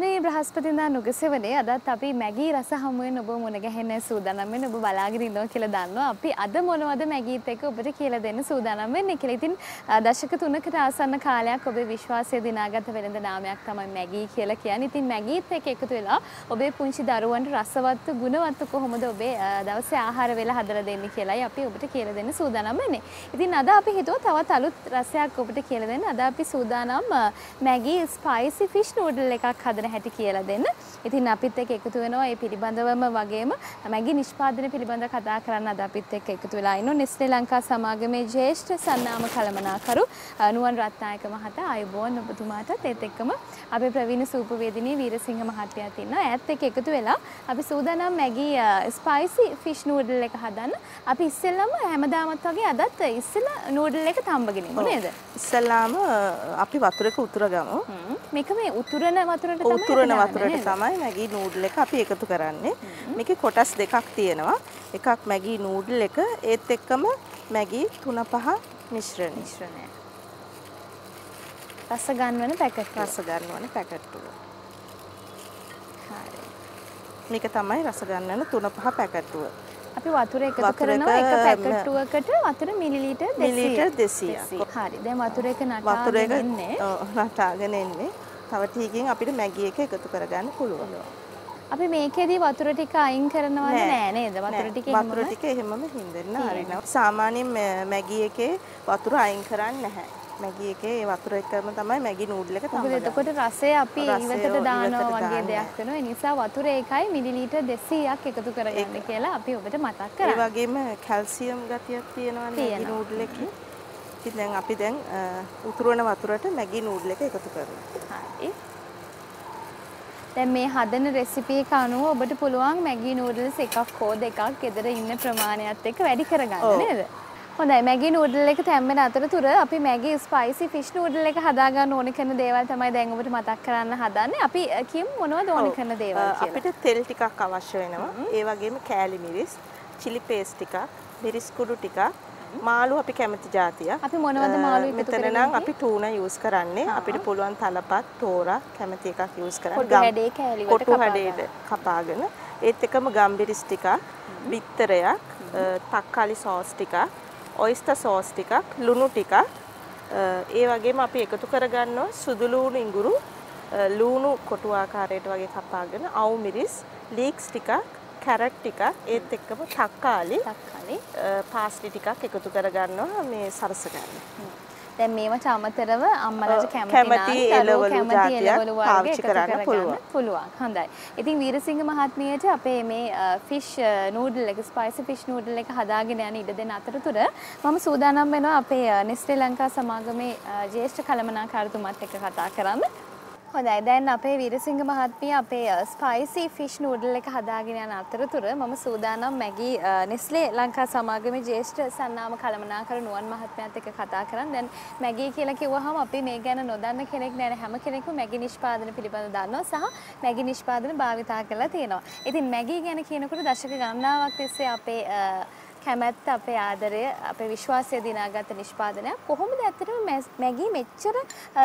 මේ බ්‍රහස්පතින්දා නුගසෙවනේ අදත් අපි මැගී රස හමු වෙන ඔබ මොන ගැහෙන සූදානම් වෙන ඔබ බලාගෙන ඉන්නවා කියලා දන්නවා අපි අද මොනවද මැගීත් එක්ක ඔබට කියලා දෙන්න සූදානම් වෙන්නේ කියලා. ඉතින් දශක 3කට ආසන්න කාලයක් ඔබේ විශ්වාසය දිනාගත වෙළඳ නාමයක් තමයි මැගී කියලා කියන්නේ. ඉතින් මැගීත් එක්ක එකතු වෙලා ඔබේ පුංචි දරුවන්ට රසවත් ගුණවත් කොහොමද ඔබේ දවසේ ආහාර වේල හදලා දෙන්නේ කියලායි අපි ඔබට කියලා දෙන්න සූදානම් වෙන්නේ. ඉතින් අද අපි හිතුවා තවත් අලුත් රසයක් ඔබට කියලා දෙන්න. අද අපි සූදානම් මැගී ස්පයිසි ෆිෂ් නූඩල් එකක් හදන්න හැටි කියලා දෙන්න. ඉතින් අපිත් එක්ක එකතු වෙනවා මේ පිළිබඳවම වගේම මැගී නිෂ්පාදන පිළිබඳව කතා කරන්න අද අපිත් එක්ක එකතු වෙලා ඉන්න නෙස්ලේ ලංකා සමාගමේ ජ්‍යෙෂ්ඨ සන්නාම කළමනාකරු නුවන් රත්නායක මහතා ආයුබෝවන් ඔබතුමාටත් ඒත් එක්කම අපේ ප්‍රවීණ සූපවේදිනී වීරසිංහ මහත්තයාත් ඉන්නවා. ඒත් එක්ක එකතු වෙලා අපි සූදානම් මැගී ස්පයිසි ෆිෂ් නූඩල් එක හදන්න. අපි ඉස්සෙල්ලාම හැමදාමත් වගේ අදත් ඉස්සෙල්ලා නූඩල් එක තඹගෙන ඉමු නේද? ඉස්සෙල්ලාම අපි වතුරක උතුරගමු. මේක මේ උතුරන වතුරට උතුරන වතුරට තමයි මැගී නූඩල් එක අපි එකතු කරන්නේ. මේකේ කොටස් දෙකක් තියෙනවා. එකක් මැගී නූඩල් එක ඒත් එක්කම මැගී 3-5 මිශ්‍රණය. රස ගන්නවන පැකට් වල. හරි. මේක තමයි රස ගන්නවන 3-5 පැකට් වල. අපි වතුර එකතු කරනවා එක පැකට්ුවකට වතුර මිලිලීටර් 200ක්. හරි. දැන් වතුර එක නටාගෙන ඉන්නේ. තව ටිකකින් අපිට මැගි එක එකතු කරගන්න පුළුවන්. අපි මේකේදී වතුර ටික අයින් කරනවද නෑ නේද? වතුර ටික එහෙමම හින්දෙන්න හරිනවා. සාමාන්‍යයෙන් මැගි එකේ වතුර අයින් කරන්නේ නැහැ. මැගි එකේ ඒ වතුර එකම තමයි මැගි නූඩල් එක තඹගන්නේ. එතකොට රසය අපි ඉවතට දානවා වගේ දෙයක් වෙනවා. ඒ නිසා වතුර එකයි මිලිලීටර් 200ක් එකතු කරගන්න කියලා අපි ඔබට මතක් කරා. ඒ වගේම කැල්සියම් ගතියක් තියෙනවා මැගි නූඩල් එකේ. ඉතින් දැන් අපි දැන් උතුරන වතුරට මැගි නූඩල් එක එකතු කරනවා. හරි. දැන් මේ හදන රෙසිපි එක අනුව ඔබට පුළුවන් මැගි නූඩල්ස් එකක් හෝ දෙකක් ගෙදර ඉන්න ප්‍රමාණයත් එක්ක වැඩි කරගන්න නේද? හොඳයි මැගි නූඩල් එක තැම්මෙන අතරතුර අපි මැගි ස්පයිසි ෆිෂ් නූඩල් එක හදා ගන්න ඕන කරන දේවල් තමයි දැන් ඔබට මතක් කරන්න හදන්නේ. අපි කියමු මොනවද ඕන කරන දේවල් කියලා. අපිට තෙල් ටිකක් අවශ්‍ය වෙනවා. ඒ වගේම කෑලි මිරිස්, chili paste ටිකක්, මිරිස් කුඩු ටිකක්, මාළු අපි කැමති જાතිය. අපි මොනවද මාළු එකතු කරන්නේ? මෙතන නම් අපි tuna use කරන්නේ. අපිට පුළුවන් තලපත්, තෝරා කැමති එකක් use කරන්න. ගම් හැඩේ කෑලි වලට කපාගෙන. ඒත් එකම ගම්බිරිස් ටිකක්, බිත්තරයක්, තක්කාලි සෝස් ටිකක්, oyster sauce ටිකක්, ලුණු ටිකක්. ඒ වගේම අපි එකතු කරගන්නවා සුදු ලුණු ඉඟුරු, ලුණු කොටු ආකාරයට වගේ කපාගෙන, අවු මිරිස්, leeks ටිකක්, කැරට් ටිකක් ඒත් එක්කම තක්කාලි පාස්ලි ටිකක් එකතු කරගන්නවා මේ සරස ගන්න. දැන් මේවට අමතරව අම්මලාට කැමති එළවලු වර්ග එකතු කරන්න පුළුවන්. හොඳයි. ඉතින් වීරසිංහ මහත්මියට අපේ මේ ෆිෂ් නූඩල් එක ස්පයිසි ෆිෂ් නූඩල් එක හදාගෙන යන ඉඩ දෙන අතරතුර මම සූදානම් වෙනවා අපේ නෙස්ලේ ලංකා සමාගමේ ජ්‍යෙෂ්ඨ කළමනාකාරතුමාත් එක්ක කතා කරන්න. හොඳයි දැන් අපේ වීරසිංහ මහත්මිය අපේ ස්පයිසි ෆිෂ් නූඩල් එක හදාගෙන යන අතරතුර මම සූදානම් මැගී නෙස්ලේ ලංකා සමාගමේ ජ්‍යෙෂ්ඨ සන්නාම කළමනාකරු නුවන් මහත්මයාත් එක්ක කතා කරන්. දැන් මැගී කියලා කිව්වහම අපි මේ ගැන නොදන්න කෙනෙක් නෑ. හැම කෙනෙක්ම මැගී නිෂ්පාදන පිළිබඳව දන්නවා සහ මැගී නිෂ්පාදන භාවිතා කරලා තියෙනවා. ඉතින් මැගී ගැන කියනකොට දශක ගණනාවක් තිස්සේ අපේ කැමැත්ත අපේ ආදරය අපේ විශ්වාසය දිනාගත නිෂ්පාදනයක්. කොහොමද ඇත්තටම මැගී මෙච්චර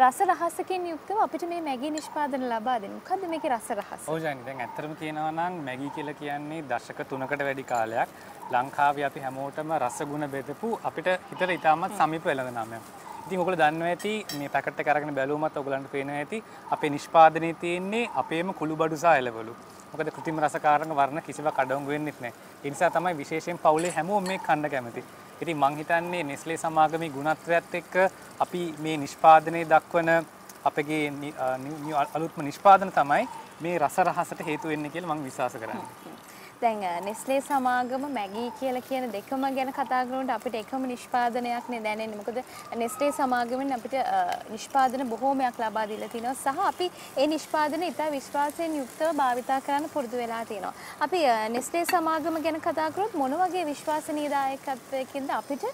රස රහසකින් යුක්තව අපිට මේ මැගී නිෂ්පාදන ලබා දෙන්නේ? මොකද්ද මේකේ රස රහස? ඔව් ජානි දැන් ඇත්තටම කියනවා නම් මැගී කියලා කියන්නේ දශක 3කට වැඩි කාලයක් ලංකාවේ අපි හැමෝටම රසගුණ බෙදපු අපිට හිතට ඉතාමත් සමීප වෙළඳ නාමයක්. ඉතින් ඔයගොල්ලෝ දන්නවා ඇති මේ පැකට් එක අරගෙන බැලුවමත් ඔයගලන්ට පේනවා ඇති අපේ නිෂ්පාදනයේ තියෙන්නේ අපේම කුළුබඩු සහ එළවලු. මොකද කෘතිම රසකාරක වර්ණ කිසිවක් අඩංගු වෙන්නේ නැහැ. ඒ නිසා තමයි විශේෂයෙන් පවුලේ හැමෝම මේ කන්න කැමති. ඉතින් මං හිතන්නේ නෙස්ලේ සමාගමේ ගුණත්වයත් එක්ක අපි මේ නිෂ්පාදනයේ දක්වන අපගේ අලුත්ම නිෂ්පාදන තමයි මේ රස රහසට හේතු වෙන්නේ කියලා මං විශ්වාස කරන්නේ. දැන් නෙස්ලේ සමාගම මැගී කියලා කියන දෙකම ගැන කතා කරනකොට අපිට එකම නිෂ්පාදනයක් නේ දැනෙන්නේ. මොකද නෙස්ලේ සමාගමෙන් අපිට නිෂ්පාදන බොහෝමයක් ලබා දීලා තිනවා සහ අපි ඒ නිෂ්පාදන ඉතා විශ්වාසයෙන් යුක්තව භාවිතා කරන්න පුරුදු වෙලා තිනවා. අපි නෙස්ලේ සමාගම ගැන කතා කරොත් මොන වගේ විශ්වාසනීයතාවයකින්ද අපිට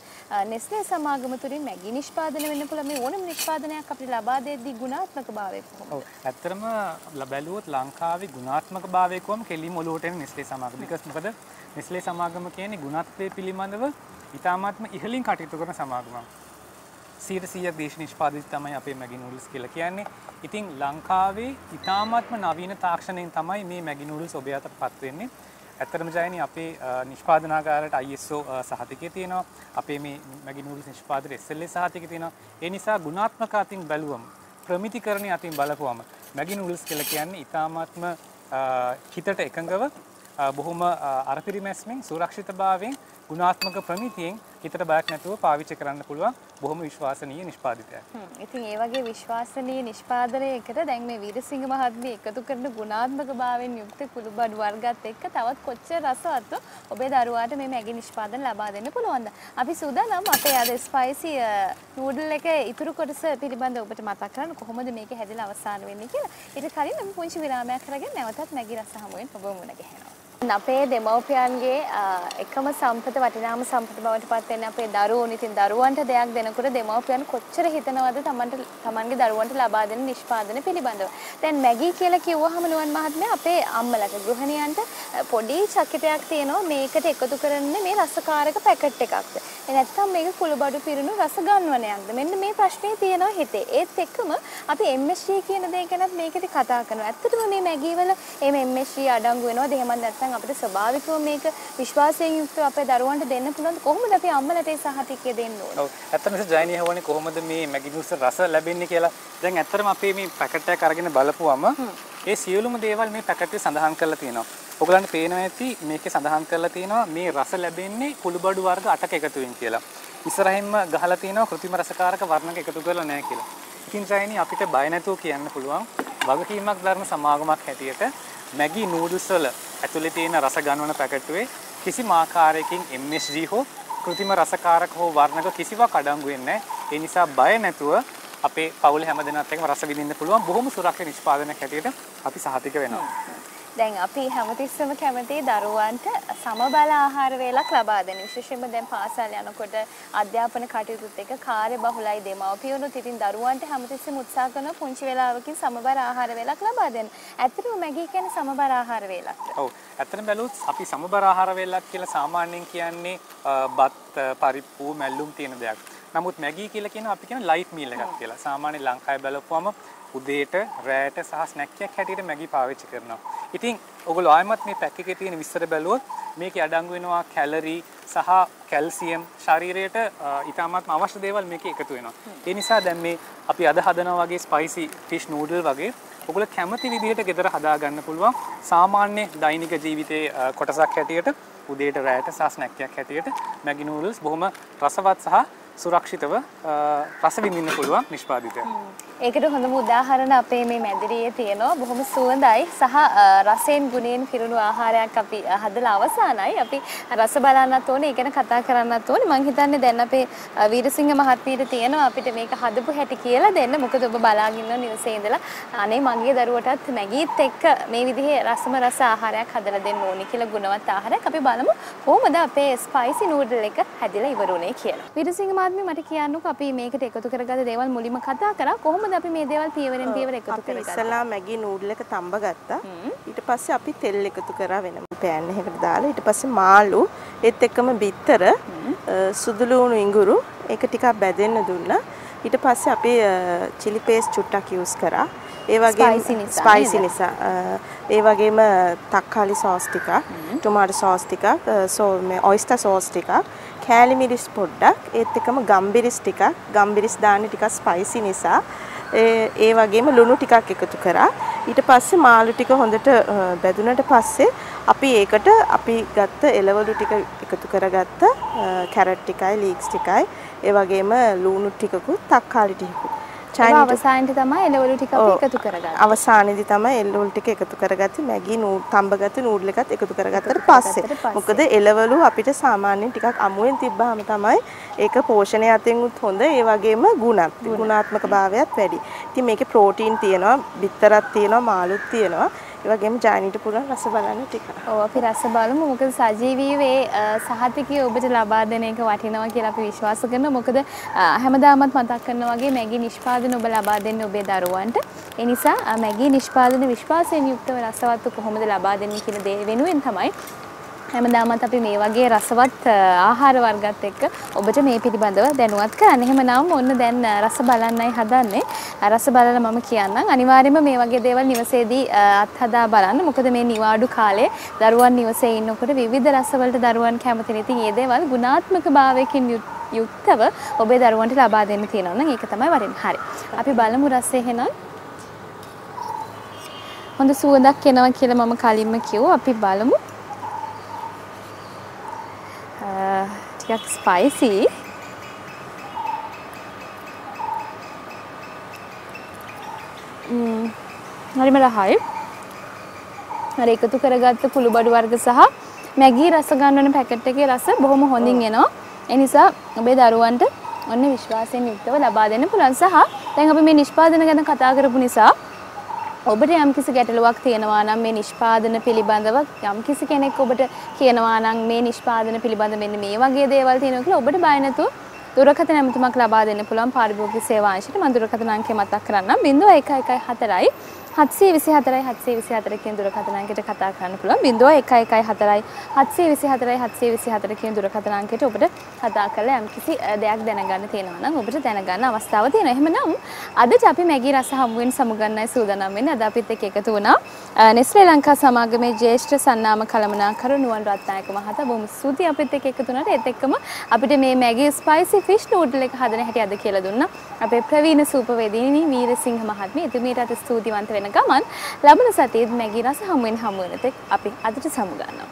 නෙස්ලේ සමාගම තුලින් මැගී නිෂ්පාදන වෙන්න පුළුවන්? මේ ඕනම නිෂ්පාදනයක් අපිට ලබා දෙද්දී ගුණාත්මක භාවය කොහොමද? ඔව් ඇත්තටම බැලුවොත් ලංකාවේ ගුණාත්මක භාවය කොහොම කෙලිම ඔලුවට එන නෙස්ලේ සමාගම. because මොකද නෙස්ලේ සමාගම කියන්නේ ගුණත්වයේ පිළිබඳව ඉතාමත්ම ඉහළින් කටයුතු කරන සමාගමක්. 100ක් දේශන නිෂ්පාදිත තමයි අපේ Maggi noodles කියලා කියන්නේ. ඉතින් ලංකාවේ ඉතාමත්ම නවීන තාක්ෂණයෙන් තමයි මේ Maggi noodles ඔබ යටපත් වෙන්නේ. ඇත්තටම ජයනි අපේ නිෂ්පාදනාගාරයට ISO සහතිකය තියෙනවා. අපේ මේ Maggi noodles නිෂ්පාදනයේ SLA සහතිකය තියෙනවා. ඒ නිසා ගුණාත්මක අතින් බැලුවම ප්‍රමිතිකරණයේ අතින් බලපුවම Maggi noodles කියලා කියන්නේ ඉතාමත්ම හිතට එකඟව බොහොම අරපිරිමැස්මින් සුරක්ෂිතභාවයෙන් ගුණාත්මක ප්‍රමිතියෙන් හිතට බයක් නැතුව පාවිච්චි කරන්න පුළුවන් බොහොම විශ්වාසනීය නිෂ්පාදිතයක්. ඉතින් ඒ වගේ විශ්වාසනීය නිෂ්පාදනයකට දැන් මේ වීරසිංහ මහත්මිය එකතු කරන ගුණාත්මකභාවයෙන් යුක්ත කුළුබඩු වර්ගත් එක්ක තවත් කොච්චර රසවත්ද ඔබේ දරුවාට මේ Maggi නිෂ්පාදන ලබා දෙන්න පුළුවන්ද? අපි සූදානම් අපේ අද ස්පයිසි නූඩල් එක ඉතුරු කොටස පිළිබඳව ඔබට මතක් කරන්න කොහොමද මේක හැදලා අවසන් වෙන්නේ කියලා. ඊට කලින් අපි පුංචි විරාමයක් අරගෙන නැවතත් Maggi රස හමුවෙන් ඔබ මුණ ගැහෙනවා. අපේ දෙමව්පියන්ගේ එකම සම්පත වටිනාම සම්පත බවට පත් වෙන අපේ දරුවෝන් ඉතින් දරුවන්ට දෙයක් දෙනකොට දෙමව්පියන් කොච්චර හිතනවද තමන්ගේ දරුවන්ට ලබා දෙන නිෂ්පාදන පිළිබඳව. දැන් Maggi කියලා කිව්වහම නුවන් මහත්මයා අපේ අම්මලට ගෘහණියන්ට පොඩි චකිතයක් තියෙනවා මේකට එකතු කරන්නේ මේ රසකාරක පැකට් එකක්ද. නැත්නම් මේක කුළුබඩු පිරුණු රස ගන්වණයක්ද. මෙන්න මේ ප්‍රශ්නේ තියෙනවා හිතේ. ඒත් එක්කම අපි MSG කියන දේ ගැනත් මේකදී කතා කරනවා. ඇත්තටම මේ Maggi වල මේ MSG අඩංගු වෙනවද එහෙම නැත්නම් අපිට ස්වභාවිකව මේක විශ්වාසයෙන් යුක්තව අපේ දරුවන්ට දෙන්න පුළුවන් කොහොමද අපි අම්මලට ඒ සහතිකය දෙන්න ඕනේ? ඔව් ඇත්තටම ජයනි හවෝනේ කොහොමද මේ Maggi noodles රස ලැබෙන්නේ කියලා. දැන් ඇත්තටම අපි මේ පැකට් එක අරගෙන බලපුවම ඒ සියලුම දේවල් මේ පැකට් එකේ සඳහන් කරලා තියෙනවා. ඔයගලන්ට පේනවා ඇති මේකේ සඳහන් කරලා තියෙනවා මේ රස ලැබෙන්නේ කුළුබඩු වර්ග 8ක එකතුවෙන් කියලා. ඉස්සරහින්ම ගහලා තියෙනවා કૃතිම රසකාරක වර්ණක එකතු කරලා නැහැ කියලා. ඉතින් ජයනි අපිට බය නැතුව කියන්න පුළුවන් වගකීමක් ධර්ම සමාගමක් හැටියට Maggi noodles වල ඇතුලේ තියෙන රස ගන්වන පැකට්ුවේ කිසිම ආකාරයකින් MSG හෝ કૃතිම රසකාරක හෝ වර්ණක කිසිවක් අඩංගු වෙන්නේ නැහැ. ඒ නිසා බය නැතුව අපේ පවුල හැමදෙනාත් එක්කම රස විඳින්න පුළුවන් බොහොම සුරක්ෂිත නිෂ්පාදනයක් හැටියට අපි සහතික වෙනවා. දැන් අපි හැමතිස්සම කැමති දරුවන්ට සමබල ආහාර වේලක් ලබා දෙන. විශේෂයෙන්ම දැන් පාසල් යනකොට අධ්‍යාපන කටයුතුත් එක්ක කාර්යබහුලයි දෙමව්පියොනුත් ඉතින් දරුවන්ට හැමතිස්සම උත්සාහ කරන පුංචි වේලාවකින් සමබර ආහාර වේලක් ලබා දෙන්න. ඇත්තටම Maggi කියන්නේ සමබර ආහාර වේලක්ද? ඔව්. ඇත්තටම බැලුවොත් අපි සමබර ආහාර වේලක් කියලා සාමාන්‍යයෙන් කියන්නේ බත්, පරිප්පු, මැල්ලුම් තියෙන දෙයක්. නමුත් Maggi කියලා කියන අපි කියන ලයිට් මීල් එකක් කියලා. සාමාන්‍යයෙන් ලංකාවේ බලපුවම උදේට රෑට සහ ස්නැක්ස් එකක් හැටියට Maggi පාවිච්චි කරනවා. ඉතින් ඔයගොල්ලෝ ආයෙමත් මේ පැක් එකේ තියෙන විස්තර බැලුවොත් මේකේ අඩංගු වෙනවා කැලරි සහ කැල්සියම් ශරීරයට ඉතාමත්ම අවශ්‍ය දේවල් මේකේ එකතු වෙනවා. ඒ නිසා දැන් මේ අපි අද හදනවා වගේ ස්පයිසි ෆිෂ් නූඩල් වගේ ඔයගොල්ලෝ කැමති විදිහට ගෙදර හදා ගන්න පුළුවන් සාමාන්‍ය දෛනික ජීවිතයේ කොටසක් හැටියට උදේට රෑට සහ ස්නැක්ස් එකක් හැටියට Maggi noodles බොහොම රසවත් සහ සුරක්ෂිතව රස විඳින්න පුළුවන් නිෂ්පාදිතය. ඒකට හොඳම උදාහරණ අපේ මේ මැදිරියේ තියෙනවා. බොහොම සුවඳයි සහ රසයෙන් ගුණයෙන් පිරුණු ආහාරයක් අපි හදලා අවසానයි. අපි රස බලන්නත් ඕනේ, ඒක ගැන කතා කරන්නත් ඕනේ. මම හිතන්නේ දැන් අපේ වීරසිංහ මහත්මියට තියෙනවා අපිට මේක හදපු හැටි කියලා දෙන්න. මොකද ඔබ බලාගෙන ඉන්න නිවසේ ඉඳලා අනේ මගේ දරුවටත් Maggiත් එක්ක මේ විදිහේ රසම රස ආහාරයක් හදලා දෙන්න ඕනේ කියලා ගුණවත් ආහාරයක් අපි බලමු. කොහොමද අපේ ස්පයිසි නූඩල් එක හැදිලා ඉවරුනේ කියලා. වීරසිංහ මට කියන්නක අපි මේකට එකතු කරගත දේවල් මුලින්ම කතා කරා. කොහොමද අපි මේ දේවල් පියවරෙන් පියවර එකතු කරගත්තේ? ඉස්සලා Maggi noodle එක තඹ ගත්තා. ඊට පස්සේ අපි තෙල් එකතු කරා වෙනම pan එකකට දාලා. ඊට පස්සේ මාළු, ඒත් එක්කම බිත්තර, සුදු ලුණු ඉඟුරු ඒක ටිකක් බැදෙන්න දුන්නා. ඊට පස්සේ අපි chili paste චුට්ටක් use කරා. ඒ වගේම spicy නිසා. ඒ වගේම තක්කාලි sauce ටිකක්, tomato sauce ටිකක්, oyster sauce ටිකක්. කෑලි මිරිස් පොඩ්ඩක් ඒත් එකම ගම්බිරිස් ටිකක් ගම්බිරිස් දාන්නේ ටිකක් ස්පයිසි නිසා ඒ වගේම ලුණු ටිකක් එකතු කරා. ඊට පස්සේ මාළු ටික හොඳට බැදුනට පස්සේ අපි ඒකට අපි ගත්ත එළවලු ටික එකතු කරගත්ත කැරට් ටිකයි ලීක්ස් ටිකයි ඒ වගේම ලුණු ටිකකුත් තක්කාලි ටිකකුත් අවසානයේදී තමයි එළවලු ටික අපි එකතු කරගත්තේ. අවසානයේදී තමයි එළවලු ටික එකතු කරගත්තේ Maggi තඹගත්තු නූඩල් එකත් එකතු කරගත්තට පස්සේ. මොකද එළවලු අපිට සාමාන්‍යයෙන් ටිකක් අමුයෙන් තිබ්බාම තමයි ඒක පෝෂණය අතින් උත් හොඳ. ඒ වගේම ගුණාත්මක භාවයත් වැඩි. ඉතින් මේකේ ප්‍රෝටීන් තියෙනවා, බිත්තරත් තියෙනවා, මාළුත් තියෙනවා. ඒ වගේම ජයනිට පුළුවන් රස බලන්න ටික. ඔව් අපි රස බලමු. මොකද සජීවීව ඒ සහතිකය ඔබට ලබා දෙන එක වටිනවා කියලා අපි විශ්වාස කරනවා. මොකද හැමදාමත් මතක් කරනවා වගේ Maggi නිෂ්පාදන ඔබ ලබා දෙන්නේ ඔබේ දරුවන්ට. ඒ නිසා Maggi නිෂ්පාදන විශ්වාසයෙන් යුක්තව රසවත් කොහොමද ලබා දෙන්නේ කියන දේ වෙනුවෙන් තමයි හැමදාමත් අපි මේ වගේ රසවත් ආහාර වර්ගات එක්ක ඔබට මේ පිළිබඳව දැනුවත් කරන්න. එහෙමනම් ඔන්න දැන් රස බලන්නයි හදන්නේ. රස බලලා මම කියන්නම් අනිවාර්යයෙන්ම මේ වගේ දේවල් නිවසේදී අත්හදා බලන්න. මොකද මේ නිවාඩු කාලේ දරුවන් නිවසේ ඉන්නකොට විවිධ රස වලට දරුවන් කැමතිනේ. ඉතින් මේ දේවල් ගුණාත්මක භාවයකින් යුක්තව ඔබේ දරුවන්ට ලබා දෙන්න තියෙනවා නම් ඒක තමයි වටින්නේ. හරි. අපි බලමු රසය එහෙනම්. හොඳ සුවඳක් එනවා කියලා මම කලින්ම කිව්වා. අපි බලමු. टिकट स्पाइसी अरे मेरा हाय अरे एक तो करेगा तो पुलुबाड़ वर्ग सहा मैगी रस गानों ने पैकेट के रस बहुमो होंगे ना ऐनिसा अबे दारुवान टे अन्य विश्वास है नियुक्त वाला बाद ने पुलान सहा तेंग अबे मैं निष्पादन का ना खतागर बुनी सा ඔබට යම්කිසි ගැටලුවක් තියෙනවා නම් මේ නිෂ්පාදන පිළිබඳව යම්කිසි කෙනෙක් ඔබට කියනවා නම් මේ නිෂ්පාදන පිළිබඳ මෙන්න මේ වගේ දේවල් තියෙනවා කියලා ඔබට බය නැතුව දුරකථන ඇමතුමක් ලබා දෙන්න පුළුවන් පාරිභෝගික සේවා අංශයට. මම දුරකථන අංකය මතක් කරන්නම් 0114 724 724 කියන දුරකථන අංකයට කතා කරන්න පුළුවන්. 0114 724 724 කියන දුරකථන අංකයට ඔබට කතා කරලා යම්කිසි දෙයක් දැනගන්න තියෙනවා නම් ඔබට දැනගන්න අවස්ථාව තියෙනවා. එහෙමනම් අදට අපි මැගි රස හමුවෙන් සමුගන්නයි සූදානම් වෙන්නේ. අද අපිත් එක්ක එකතු වුණා නෙස්ලේ ලංකා සමාගමේ ජ්‍යෙෂ්ඨ සන්නාම කළමනාකරු නුවන් රත්නායක මහතා. බොහොම ස්තුතියි අපිත් එක්ක එකතු වුණාට. ඒත් එක්කම අපිට මේ මැගි ස්පයිසි ෆිෂ් නූඩල් එක හදන හැටි අද කියලා දුන්නා අපේ ප්‍රවීණ සූපවේදිනී වීරසිංහ මහත්මිය. එතුමියට ස්තුතිවන්ත වෙන ගමන් ලබන සතියේ මැගි රස හමුවෙන් හමුවෙනතෙක් අපි අදට සමුගන්නවා.